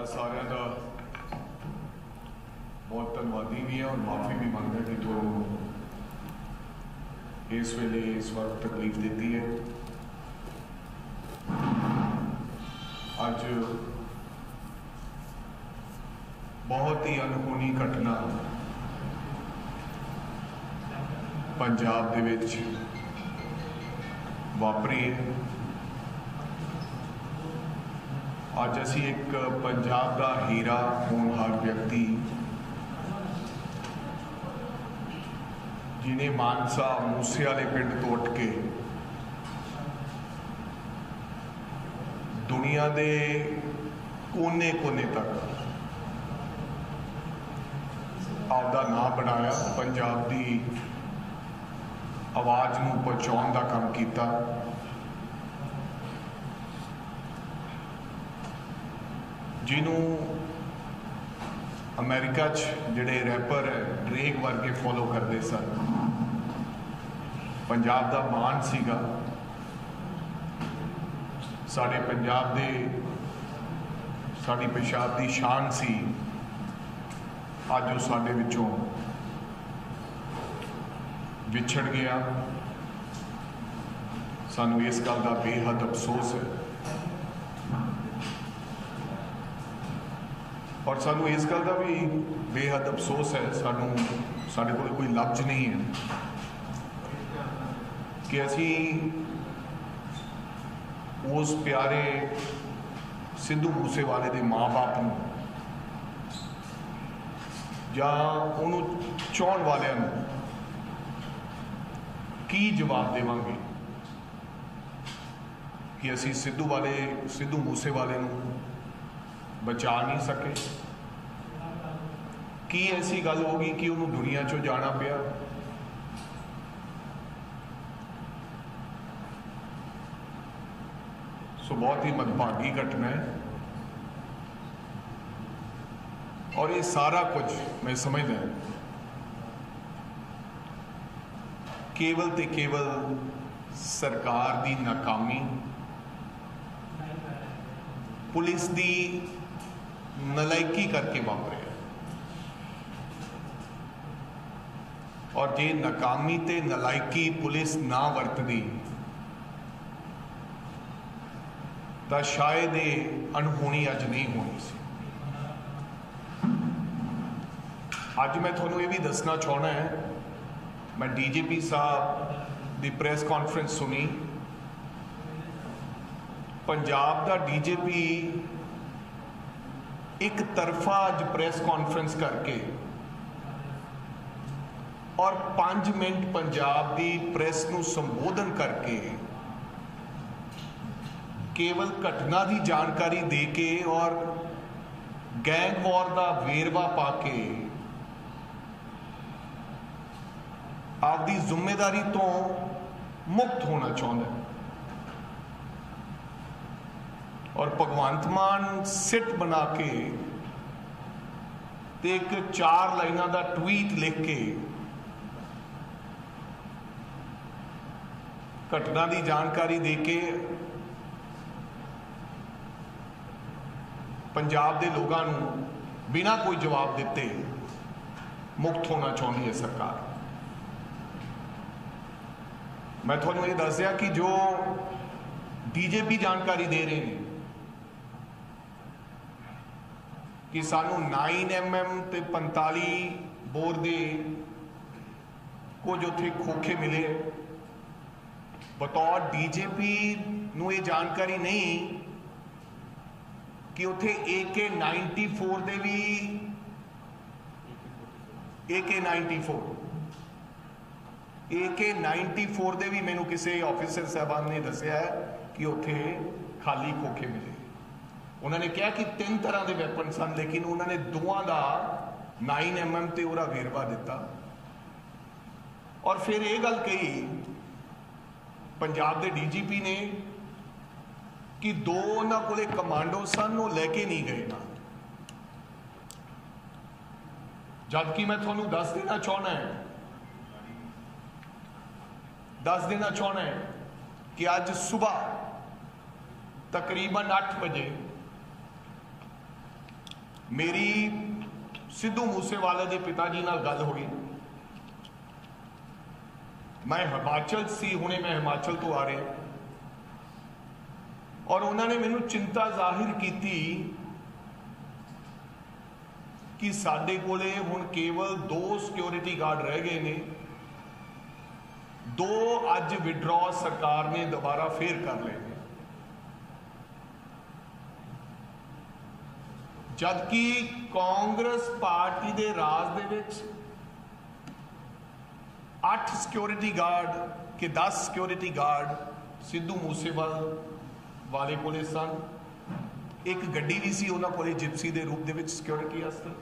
साडा सारिआं दा बहुत धन्नवादी भी है और माफ़ी भी मंगदा कि तुहानूं इस वेले इस वक्त तकलीफ दी है। अज बहुत ही अनहोनी घटना पंजाब दे विच वापरी है। अज असी एक पंजाब का हीरा होनहार व्यक्ति जिन्हें मानसा मूसे वाले पिंड तो उठ के दुनिया के कोने कोने तक आपका नाम बनाया, पंजाब की आवाज़ को पहुँचाने का काम किया। जिन्होंने अमेरिका जिहड़े रैपर ड्रेक वर्गे फॉलो करते सन, पंजाब का मान सीगा। साडे पंजाब दे साडी पेशाब की शान सी, अज उह साडे विचों विछड़ गया। सानूं इस गल का बेहद अफसोस है और सानू इस गल का भी बेहद अफसोस है, साडे कोल कोई लफ्ज नहीं है कि असी उस प्यारे सिद्धू मूसेवाले के माँ बाप नूं जां उहनूं चाहण वालिआं नूं की जवाब देवांगे कि असी सिद्धू मूसेवाले नूं बचा नहीं सके। की ऐसी गल होगी कि उन्होंने दुनिया चो जाना पिया? सो बहुत ही मदभागी घटना है और ये सारा कुछ मैं समझदा केवल ते केवल सरकार की नाकामी, पुलिस की नलायकी करके वापर है। और जे नाकामी ते नलायकी पुलिस ना वरतदी तो शायद ये अनहोनी अज नहीं होनी सी। अज मैं थोनों ये भी दसना चाहना है, मैं डीजीपी साहब की प्रेस कॉन्फ्रेंस सुनी। पंजाब का डीजीपी एक तरफा अज प्रेस कॉन्फ्रेंस करके और 5 मिनट पंजाब की प्रेस को संबोधन करके केवल घटना की जानकारी दे के और गैंग वॉर का वेरवा पा के आपकी जिम्मेदारी तो मुक्त होना चाहता है। और भगवंत मान सिट बना के ते एक 4 लाइना का ट्वीट लिख के घटना की जानकारी दे के पंजाब के लोगों को बिना कोई जवाब दिते मुक्त होना चाहती है सरकार। मैं थोड़ा ये दस दिया कि जो डीजेपी जानकारी दे रहे हैं कि सानू 9mm ते 45 बोर दे कुछ उत्थे खोखे मिले, बतौर डीजेपी नूं ये जानकारी नहीं कि उत्थे AK-94 दे भी AK-94 दे भी मैनू किसी ऑफिसर साहबान ने दसिया है कि उत्थे खाली खोखे मिले। उन्होंने कहा कि 3 तरह के वैपन सन, लेकिन उन्होंने दोवां दा 9mm ते उहदा वेरवा दिता। और फिर यह गल कही पंजाब के डीजीपी ने कि 2 उन्होंने कोले कमांडो सन, वो लैके नहीं गए ना। जबकि मैं थोनू दस देना चाहना है कि अज सुबह तकरीबन 8 बजे मेरी सिद्धू मूसेवाला के पिता जी नाल गल हुई। मैं हिमाचल सी, हुणे मैं हिमाचल तो आ रहा और उन्होंने मैनू चिंता जाहिर की कि साडे कोले हुण केवल 2 सिक्योरिटी गार्ड रह गए ने। 2 अज विड्रॉ सरकार ने दोबारा फेर कर लए, जबकि कांग्रेस पार्टी के राज दे 8 सिक्योरिटी गार्ड के 10 सिक्योरिटी गार्ड सिद्धू मूसेवाले को सन। एक गड्डी भी सी उन्हां कोल जिप्सी के रूप में सिक्योरिटी वास्ते।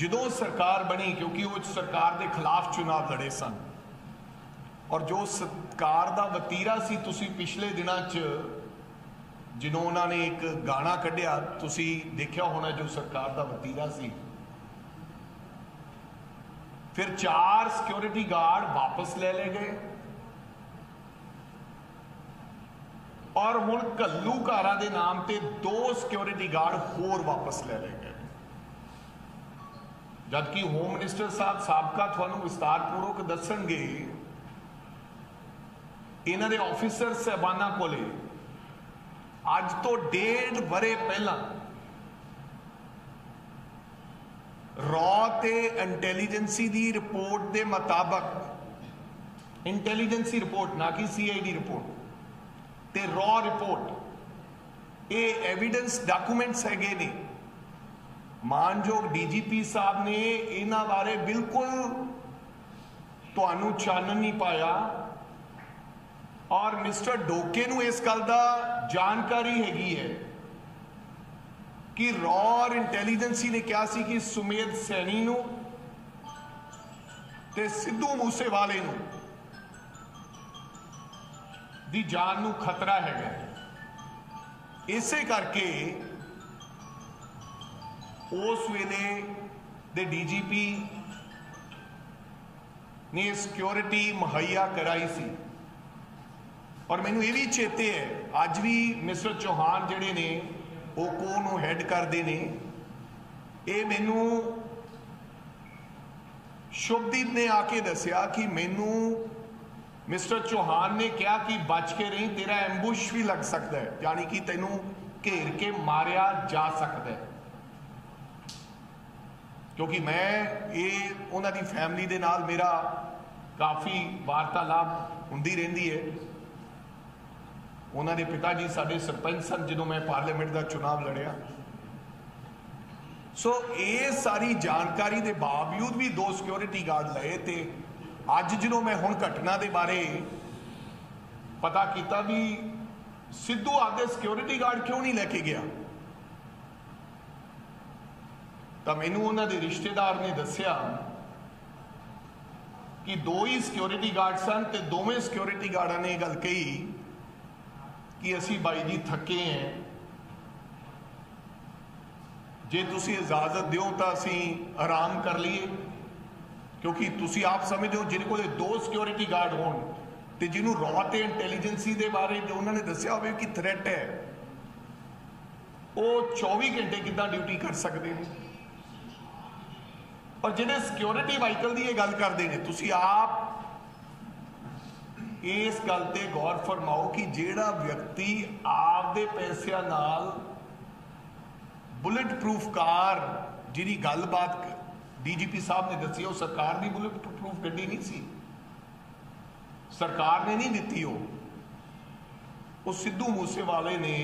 जदों सरकार बनी, क्योंकि वो सरकार के खिलाफ चुनाव लड़े सन और जो सरकार का वतीरा सी, तुसी पिछले दिनों जिन्हों उन्होंने एक गाना कढ़िया तुसी देखिया होना, जो सरकार का वतीरा सी। फिर 4 सिक्योरिटी गार्ड वापस ले ले गए और हुण कल्लूकारा दे नाम पे 2 सिक्योरिटी गार्ड होर वापस ले ले गए, जबकि होम मिनिस्टर साहब साबका थानू विस्तारपूर्वक दसणगे इन्हां दे ऑफिसर साहबाना कोले अज तो 1.5 बरे पहला रॉ इंटेलीजेंसी की रिपोर्ट के मुताबक, इंटेलीजेंसी रिपोर्ट ना कि CID रिपोर्ट, रॉ रिपोर्ट ये एविडेंस डाकूमेंट्स है ने। मानयोग DGP साहब ने इन्हों बारे बिल्कुल थानू चानन नहीं पाया और मिस्टर डोके नू इस गल का जानकारी हैगी है कि रॉ इंटेलीजेंसी ने कहा सी कि सुमेध सैनी नू ते सिद्धू मूसेवाले नू दी जान नू खतरा है। इसे करके उस वेले दे DGP ने सिक्योरिटी मुहैया कराई सी। और मैनू ये भी चेते है, अज भी मिस्टर चौहान जिहड़े ने वो कौन हैड करते हैं, ये मैनू शुभदीप ने आके दसिया कि मैनू मिस्टर चौहान ने कहा कि बच के रही, तेरा एम्बुश भी लग सकता है, यानी कि तेनू घेर के मारिया जा सकता है। क्योंकि मैं ये उन्होंने फैमिली के नाल मेरा काफ़ी वार्तालाप होंदी रहिंदी है। उन्होंने पिता जी साढ़े सरपंच सन जो मैं पार्लीमेंट का चुनाव लड़िया। सो ये सारी जानकारी के बावजूद भी 2 सिक्योरिटी गार्ड लए थे। अज जो मैं हुण घटना के बारे पता किया भी सिद्धू आदे सिक्योरिटी गार्ड क्यों नहीं लेके गया, तो मैनू उन्होंने रिश्तेदार ने दसिया कि 2 ही सिक्योरिटी गार्ड सन तो दोवें सिक्योरिटी गार्डा ने यह गल कही कि असी भाई जी थके हैं, जे तुसी इजाजत दो तो असी आराम कर लिए, क्योंकि तुसी आप समझो जिन्हें कोई 2 सिक्योरिटी गार्ड होन ते जिन्हों रॉ ते इंटेलीजेंसी के बारे जो उन्होंने दसिया होवे कि थ्रैट है, वो 24 घंटे कितना ड्यूटी कर सकते हैं। और जिन्हें सिक्योरिटी वाहीकल की यह गल करते हैं, तुसी आप इस गल ते गौर फरमाओ कि जेड़ा व्यक्ति आपदे पैसियां नाल बुलेट प्रूफ कार जिहड़ी गलबात DGP साहब ने दसी, वह सरकार की बुलेट प्रूफ गड्डी नहीं सी, सरकार ने नहीं दिती, वो सिद्धू मूसेवाले ने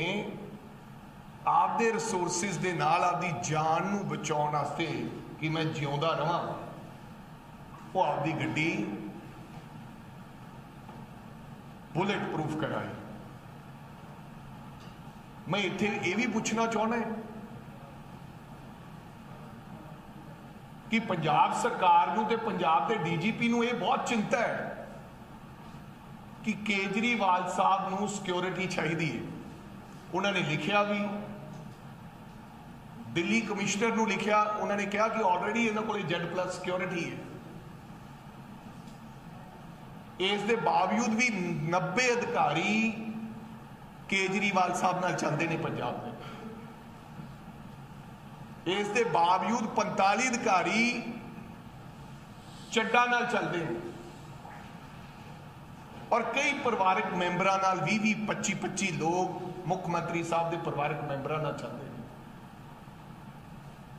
आपदे रिसोर्सिस दे नाल आपदी जान नू बचाउण वास्ते कि मैं जिउंदा रहां, वो आपदी गड्डी बुलेट प्रूफ कराए। मैं इत्थे ये भी पूछना चाहना है कि पंजाब सरकार नूं ते पंजाब दे DGP नूं ये बहुत चिंता है कि केजरीवाल साहब नूं सिक्योरिटी चाहिदी है। उन्होंने लिखिया भी, दिल्ली कमिश्नर नूं लिखिया, उन्होंने कहा कि ऑलरेडी इन्हां कोल Z+ सिक्योरिटी है। इस दे बावजूद भी 90 अधिकारी केजरीवाल साहब नाल चलते हैं पंजाब में। इसके बावजूद 45 अधिकारी चड्डा नाल चलते हैं और कई परिवारक मैंबर 20-25 लोग मुख्यमंत्री साहब के परिवारक मैंबर चलते हैं।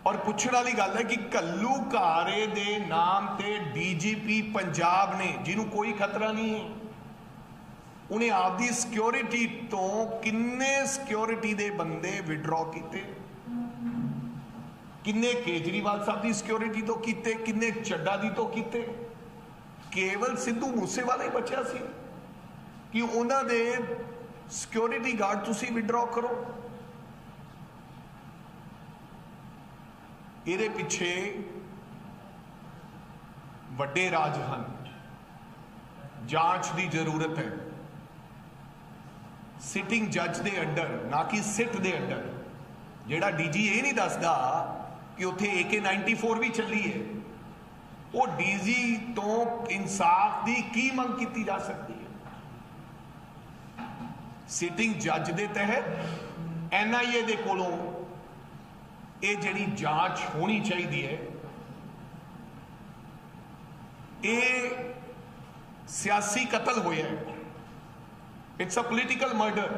और पूछने वाली गल है कि कल्लू कारे दे नाम से डीजीपी पंजाब ने, जिन्हों कोई खतरा नहीं है, उन्हें आपकी सिक्योरिटी तो किन्ने सिक्योरिटी दे बंदे विड्रॉ किए, किन्ने केजरीवाल साहब की सिक्योरिटी तो किए, किन्ने चड्डा दी तो किए। केवल सिद्धू मूसेवाला ही बचा सी कि उन्हां दे सिक्योरिटी गार्ड तुसीं विड्रॉ करो। इहदे पिछे वड्डे राज हन, जांच की जरूरत है। सिटिंग जज के अंडर, ना कि सिट के अंडर, जिहड़ा डीजी ये नहीं दसदा कि उत्थे AK-94 भी चली है, वो डीजी तो इंसाफ की की मंग की जा सकती है। सिटिंग जज के तहत NIA के कोलों ये जिहड़ी जांच होनी चाहिए है। ये सियासी कतल होया है, इट्स अ पोलिटिकल मर्डर,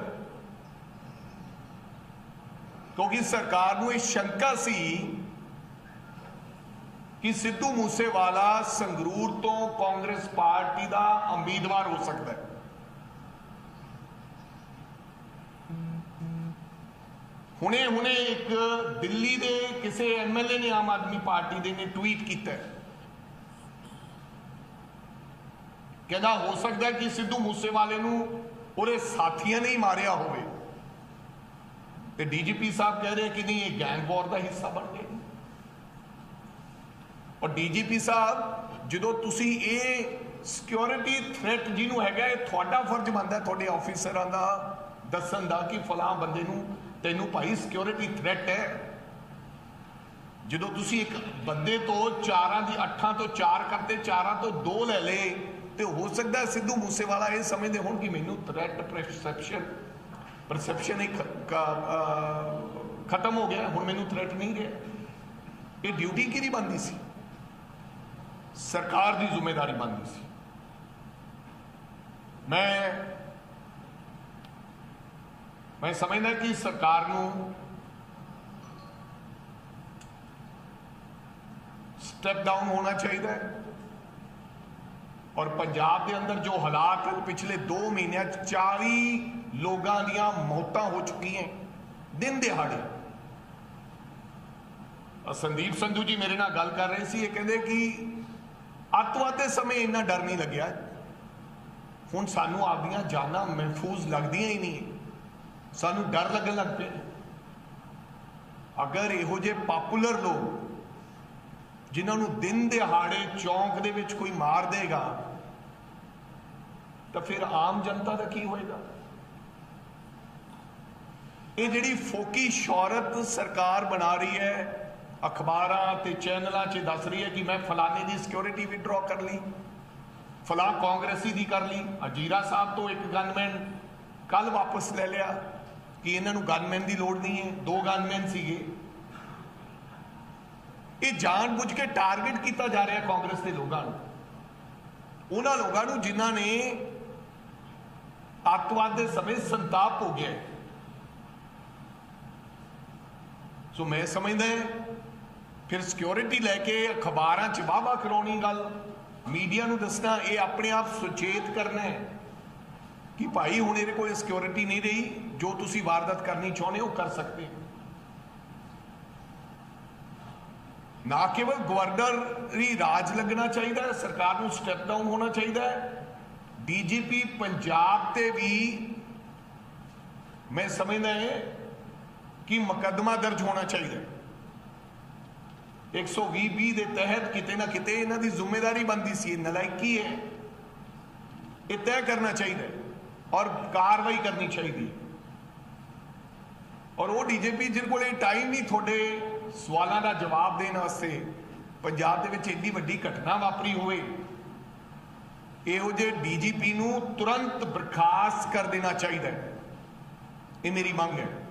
क्योंकि सरकार को यह शंका सी कि सिद्धू मूसेवाला संगरूर तो कांग्रेस पार्टी का उम्मीदवार हो सकता है। हुणे एक दिल्ली के किसी MLA ने आम आदमी पार्टी दे ने ट्वीट किया, कहना हो सकता है कि सिद्धू मूसेवाले नूं उहदे साथियां ने ही मारिया होवे। ते DGP साहब कह रहे हैं कि नहीं, ये गैंग वॉर का हिस्सा बन गया। और DGP साहब, जो तुसी ये सिक्योरिटी थ्रेट जिन्हों हैगा, थोड़ा फर्ज बनता है थोड़े ऑफिसरां दा दस्सण दा कि फलां बंदे नूं तैनूं भाई सिक्योरिटी थ्रेट है। जो तुसी एक बंदे तो 8 तो 4 करते 4 तो 2 ले ले, तो हो सकता है सिद्धू मूसेवाला ये समझते हो कि मैनू थ्रेट परसैप्शन ही खत्म हो गया, हुण मैनू थ्रेट नहीं रहा। ये ड्यूटी कि बनती सी, सरकार की जिम्मेदारी बनती सी। मैं समझना कि सरकार नू स्टेप डाउन होना चाहिए। और पंजाब के अंदर जो हालात हैं, पिछले 2 महीने 40 लोगों दियां मौतां हो चुकी हैं दिन दिहाड़े। संदीप संधू जी मेरे नाल गल कर रहे सी, कहते कि अतवाद के समय इन्ना डर नहीं लग्या, हुण सानू आपदियां जानां महफूज लगदियां ही नहीं, सानू डर लगन लग पे। अगर इहो जे पॉपुलर लोग जिन्होंने दिन दिहाड़े चौंक दे विच कोई मार देगा, तो फिर आम जनता का की होएगा। ये जिहड़ी फोकी शौहरत सरकार बना रही है, अखबारां ते चैनलों 'च दस रही है कि मैं फलाने की सिक्योरिटी विड्रॉ कर ली, फलां कांग्रेसी की कर ली। अजीरा साहब तो एक गनमैन कल वापस ले लिया कि इन्हां नूं गनमैन की लोड़ नहीं है, 2 गनमैन सीगे। ये जानबूझ के टारगेट किया जा रहा है कांग्रेस के लोगों, उन्होंने लोगों जिन्होंने अतवाद के समय संताप हो गया। सो मैं समझदा फिर सिक्योरिटी लैके अखबारों च वाहवा करानी गल, मीडिया को दसना, ये अपने आप सुचेत करना है कि भाई हुण इहदे कोल सिक्योरिटी नहीं रही, जो तुसी वारदात करनी चाहते हो कर सकते हो। ना केवल गवर्नर ही राज लगना चाहिए, सरकार को स्टेप डाउन होना चाहिए। DGP पंजाब ते भी मैं समझना है कि मुकदमा दर्ज होना चाहिए। 120B के तहत किते ना किते इन्हां दी जिम्मेदारी बनती सी, नलायकी है, ये तय करना चाहिए और कार्रवाई करनी चाहिए। और वो DGP जिनको टाइम नहीं, थोड़े सवालों का जवाब देने वास्ते पंजाब के एड्डी वड्डी घटना वापरी होवे, इहो जे DGP नूं तुरंत बर्खास्त कर देना चाहिए, ये मेरी मांग है।